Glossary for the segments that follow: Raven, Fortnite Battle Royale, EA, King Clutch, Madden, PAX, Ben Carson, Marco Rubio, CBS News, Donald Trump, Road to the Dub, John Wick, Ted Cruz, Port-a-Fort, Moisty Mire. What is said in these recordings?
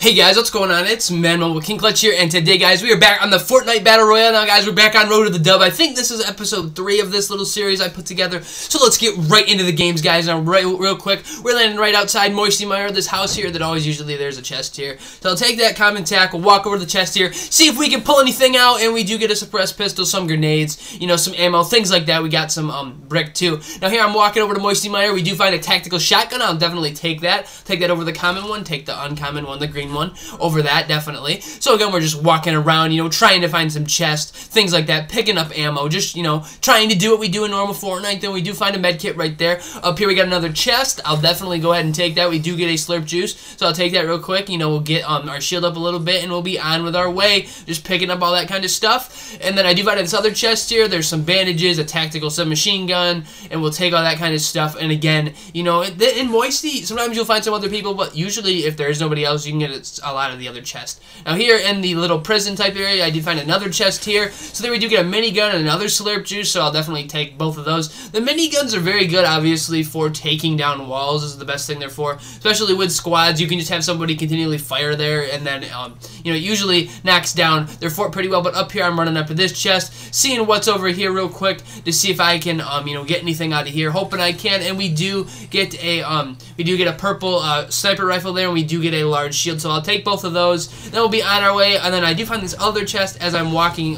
Hey guys, what's going on? It's Manuel with King Clutch here, and today guys, we are back on the Fortnite Battle Royale. Now guys, we're back on Road to the Dub. I think this is episode 3 of this little series I put together. So let's get right into the games guys. Now real quick, we're landing right outside Moisty Mire, this house here that always usually there's a chest here. So I'll take that common tackle, walk over to the chest here, see if we can pull anything out, and we do get a suppressed pistol, some grenades, you know, some ammo, things like that. We got some brick too. Now here I'm walking over to Moisty Mire. We do find a tactical shotgun. I'll definitely take that. Take that over the common one, take the uncommon one, the green one over that, definitely. So again, we're just walking around, you know, trying to find some chests, things like that, picking up ammo, just, you know, trying to do what we do in normal Fortnite. Then we do find a med kit right there. Up here we got another chest. I'll definitely go ahead and take that. We do get a slurp juice, so I'll take that real quick. You know, we'll get our shield up a little bit and we'll be on with our way, just picking up all that kind of stuff. And then I do find this other chest here. There's some bandages, a tactical submachine gun, and we'll take all that kind of stuff. And again, you know, in Moisty, sometimes you'll find some other people, but usually if there's nobody else, you can get a lot of the other chests. Now here in the little prison type area, I did find another chest here. So there we do get a minigun and another slurp juice, so I'll definitely take both of those. The miniguns are very good, obviously, for taking down walls. This is the best thing they're for, especially with squads. You can just have somebody continually fire there, and then, you know, it usually knocks down their fort pretty well. But up here, I'm running up to this chest, seeing what's over here real quick to see if I can, you know, get anything out of here. Hoping I can, and we do get a purple sniper rifle there, and we do get a large shield. So I'll take both of those. Then we'll be on our way, and then I do find this other chest as I'm walking,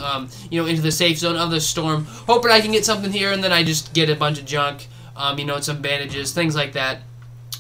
you know, into the safe zone of the storm, hoping I can get something here, and then I just get a bunch of junk, you know, some bandages, things like that.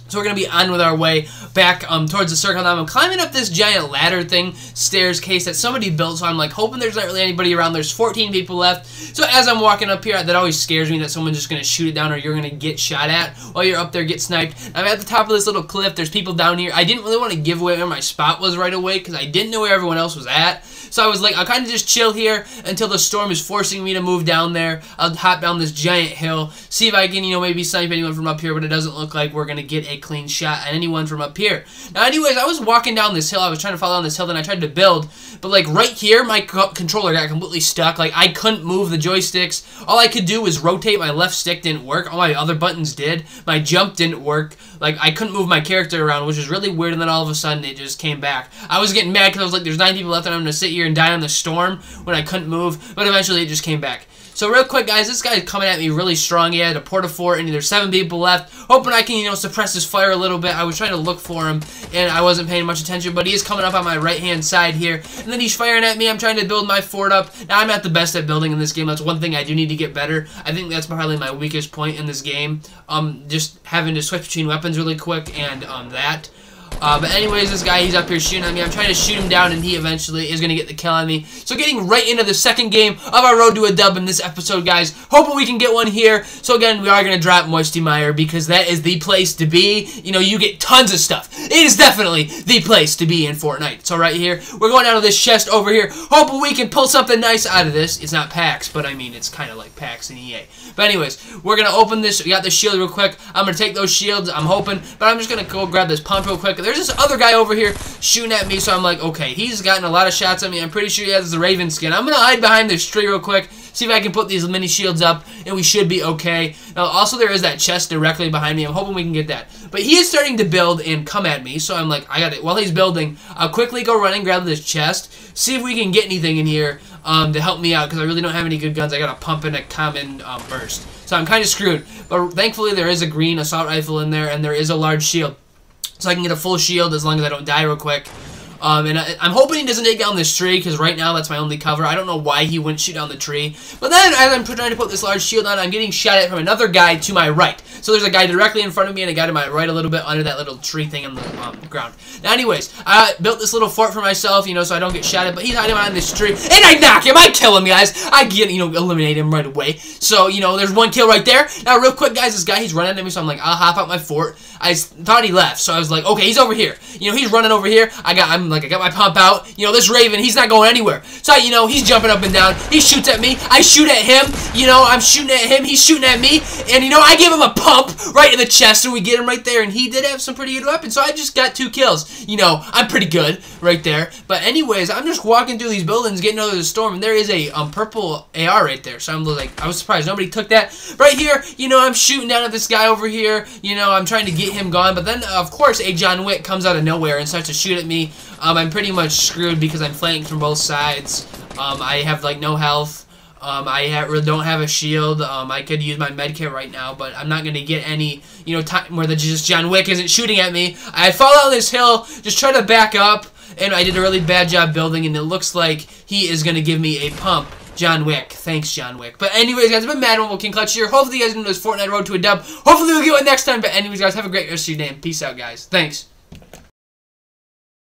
So we're going to be on with our way back towards the circle. Now I'm climbing up this giant ladder thing, staircase that somebody built, so I'm like hoping there's not really anybody around. There's 14 people left. So as I'm walking up here, that always scares me that someone's just going to shoot it down or you're going to get shot at while you're up there, get sniped. I'm at the top of this little cliff. There's people down here. I didn't really want to give away where my spot was right away because I didn't know where everyone else was at. So I was like, I'll kind of just chill here until the storm is forcing me to move down there. I'll hop down this giant hill, see if I can, you know, maybe snipe anyone from up here, but it doesn't look like we're going to get a clean shot at anyone from up here. Now anyways, I was walking down this hill. I was trying to fall down this hill, then I tried to build, but like right here, my controller got completely stuck. Like I couldn't move the joysticks. All I could do was rotate. My left stick didn't work. All my other buttons did. My jump didn't work. Like I couldn't move my character around, which is really weird, and then all of a sudden it just came back. I was getting mad because I was like, there's 9 people left and I'm going to sit here and die on the storm when I couldn't move, but eventually it just came back. So real quick, guys, this guy's coming at me really strong. He had a port-a-fort, and there's 7 people left. Hoping I can, you know, suppress his fire a little bit. I was trying to look for him, and I wasn't paying much attention, but he is coming up on my right-hand side here. And then he's firing at me. I'm trying to build my fort up. Now, I'm not the best at building in this game. That's one thing I do need to get better. I think that's probably my weakest point in this game, just having to switch between weapons really quick and that. But anyways, this guy, he's up here shooting at me. I'm trying to shoot him down, and he eventually is going to get the kill on me. So getting right into the second game of our Road to a Dub in this episode, guys. Hoping we can get one here. So again, we are going to drop Moisty Mire because that is the place to be. You know, you get tons of stuff. It is definitely the place to be in Fortnite. So right here, we're going out of this chest over here. Hoping we can pull something nice out of this. It's not PAX, but I mean, it's kind of like PAX and EA. But anyways, we're going to open this. We got this shield real quick. I'm going to take those shields, I'm hoping. But I'm just going to go grab this pump real quick. There's this other guy over here shooting at me, so I'm like, okay, he's gotten a lot of shots at me. I'm pretty sure he has the Raven skin. I'm going to hide behind this tree real quick, see if I can put these mini shields up, and we should be okay. Now, also, there is that chest directly behind me. I'm hoping we can get that. But he is starting to build and come at me, so I'm like, I got it. While he's building, I'll quickly go run and grab this chest, see if we can get anything in here to help me out, because I really don't have any good guns. I got a pump and a common burst, so I'm kind of screwed. But thankfully, there is a green assault rifle in there, and there is a large shield. So I can get a full shield as long as I don't die real quick. And I'm hoping he doesn't take down this tree, because right now that's my only cover. I don't know why he wouldn't shoot down the tree. But then, as I'm trying to put this large shield on, I'm getting shot at from another guy to my right. So there's a guy directly in front of me and a guy to my right a little bit under that little tree thing on the ground. Now, anyways, I built this little fort for myself, you know, so I don't get shot at. But he's hiding behind this tree, and I knock him. I kill him, guys. I get, you know, eliminate him right away. So, you know, there's one kill right there. Now, real quick, guys, this guy, he's running at me, so I'm like, I'll hop out my fort. I thought he left, so I was like, okay, he's over here. You know, he's running over here. I'm like, I got my pump out. You know, this Raven, he's not going anywhere. So, you know, he's jumping up and down. He shoots at me. I shoot at him. You know, I'm shooting at him. He's shooting at me. And, you know, I give him a pump right in the chest, and we get him right there. And he did have some pretty good weapons, so I just got 2 kills. You know, I'm pretty good right there. But anyways, I'm just walking through these buildings, getting over the storm, and there is a purple AR right there. So I'm like, I was surprised nobody took that. Right here, you know, I'm shooting down at this guy over here. You know, I'm trying to get him gone. But then, of course, a John Wick comes out of nowhere and starts to shoot at me. I'm pretty much screwed because I'm flanked from both sides. I have, like, no health. I don't have a shield. I could use my med kit right now, but I'm not going to get any, you know, time where just John Wick isn't shooting at me. I fall out this hill, just try to back up, and I did a really bad job building, and it looks like he is going to give me a pump. John Wick. Thanks, John Wick. But anyways, guys, I've been Madden with King Clutch here. Hopefully you guys enjoyed this Fortnite Road to a Dub. Hopefully we'll get one next time. But anyways, guys, have a great rest of your day. Peace out, guys. Thanks.